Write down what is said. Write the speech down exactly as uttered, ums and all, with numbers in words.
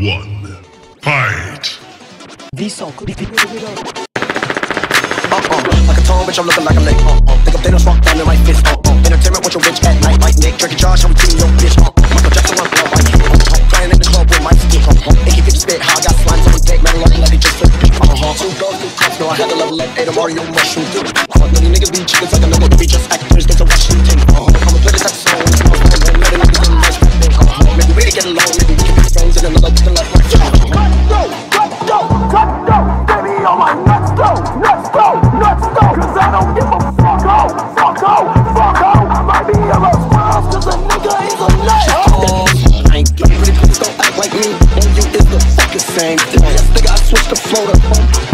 one, fight! These so good. Uh-uh, like a tone, bitch, I'm looking like a lick. Uh-uh, think I'm Thanos, rock down in my fist. Uh-uh, entertainment with your bitch at night, like Nick. Drake and Josh, I'm team your bitch. Uh-uh, Michael Jackson, I'm blood like you. Uh-uh, playing in the club with my stick. Uh-uh, icky bitch spit, how I got slimes on my dick. Man, like, let it just flip. Uh-huh, two girls, two cops, no, I had to level up, ate a Mario mushroom, dude. Uh-huh, these niggas be chickens like a nigga, we just actors, there's a Washington. Uh-huh, I'ma play this at soul, uh-huh, I'm letting niggas in my spit. Uh-huh, maybe we get along, maybe we can be friends, and another chicken like my chicken. Same thing. Yes, nigga, I switched the flow to